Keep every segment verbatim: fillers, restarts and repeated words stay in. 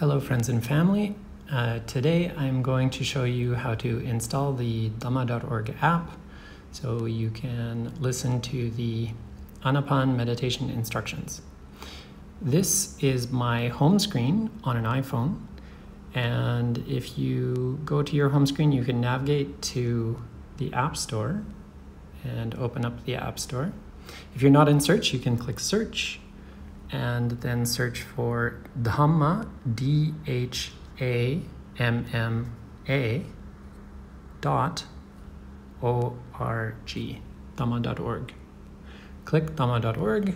Hello friends and family. Uh, today I'm going to show you how to install the Dhamma dot org app so you can listen to the Anapana meditation instructions. This is my home screen on an iPhone, and if you go to your home screen you can navigate to the App Store and open up the App Store. If you're not in search, you can click search and then search for Dhamma, D H A M M A, dot O R G, Dhamma dot org. Click Dhamma dot org.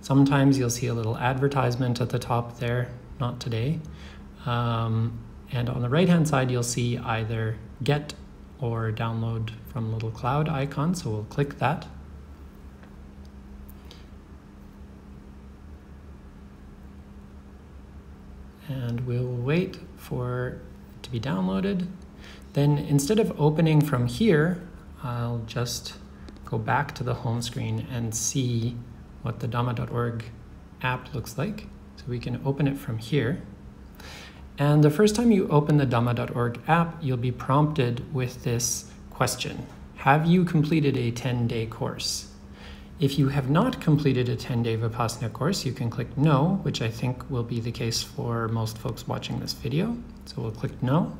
Sometimes you'll see a little advertisement at the top there, not today. Um, and on the right-hand side, you'll see either get or download from a little cloud icon, so we'll click that. And we'll wait for it to be downloaded. Then instead of opening from here, I'll just go back to the home screen and see what the Dhamma dot org app looks like. So we can open it from here. And the first time you open the Dhamma dot org app, you'll be prompted with this question. Have you completed a ten-day course? If you have not completed a ten-day Vipassana course, you can click no, which I think will be the case for most folks watching this video. So we'll click no.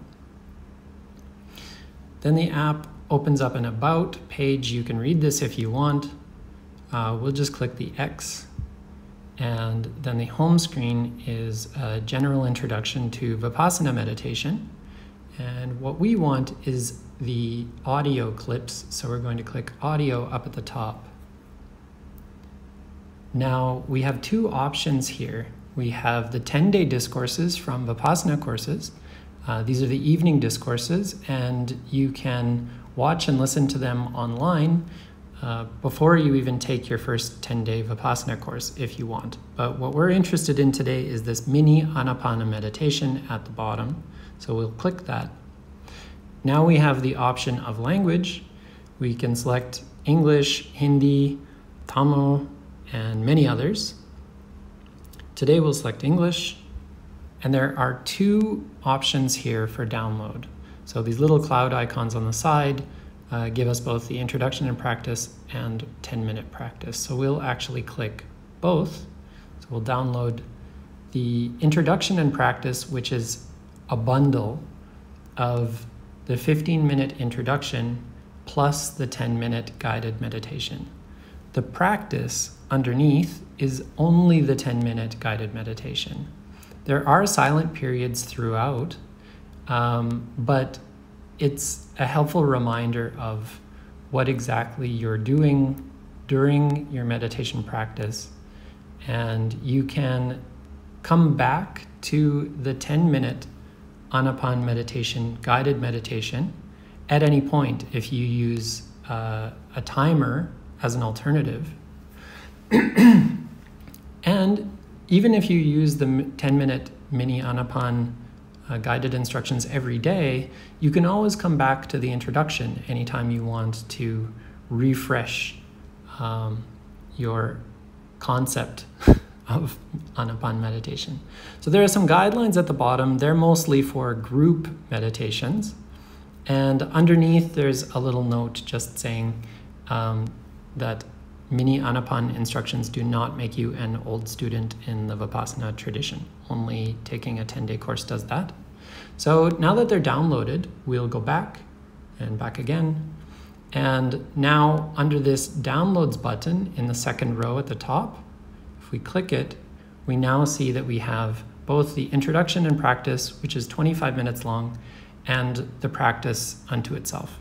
Then the app opens up an about page. You can read this if you want. Uh, we'll just click the X. And then the home screen is a general introduction to Vipassana meditation. And what we want is the audio clips. So we're going to click audio up at the top. Now, we have two options here. We have the ten-day discourses from Vipassana courses. Uh, these are the evening discourses, and you can watch and listen to them online uh, before you even take your first ten-day Vipassana course if you want. But what we're interested in today is this mini Anapana meditation at the bottom. So we'll click that. Now we have the option of language. We can select English, Hindi, Tamil, and many others. Today we'll select English, and there are two options here for download. So these little cloud icons on the side uh, give us both the introduction and practice and ten minute practice. So we'll actually click both. So we'll download the introduction and practice, which is a bundle of the fifteen minute introduction plus the ten minute guided meditation. The practice underneath is only the ten minute guided meditation. There are silent periods throughout, um, but it's a helpful reminder of what exactly you're doing during your meditation practice. And you can come back to the ten minute Anapana meditation, guided meditation, at any point if you use uh, a timer as an alternative. And even if you use the ten minute mini Anapana uh, guided instructions every day, you can always come back to the introduction anytime you want to refresh um, your concept of Anapana meditation. So there are some guidelines at the bottom. They're mostly for group meditations. And underneath there's a little note just saying, Um, that mini Anapana instructions do not make you an old student in the Vipassana tradition. Only taking a ten-day course does that. So now that they're downloaded, we'll go back and back again. And now under this downloads button in the second row at the top, if we click it, we now see that we have both the introduction and practice, which is twenty-five minutes long, and the practice unto itself.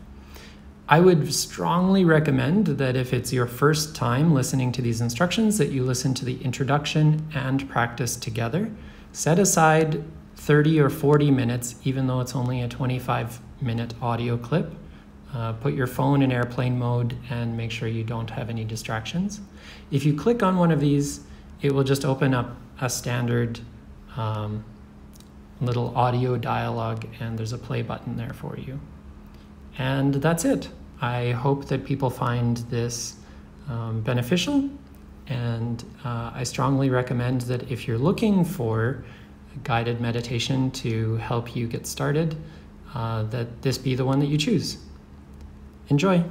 I would strongly recommend that if it's your first time listening to these instructions, that you listen to the introduction and practice together. Set aside thirty or forty minutes, even though it's only a twenty-five minute audio clip. Uh, put your phone in airplane mode and make sure you don't have any distractions. If you click on one of these, it will just open up a standard um, little audio dialogue, and there's a play button there for you. And that's it. I hope that people find this um, beneficial, and uh, I strongly recommend that if you're looking for guided meditation to help you get started, uh, that this be the one that you choose. Enjoy!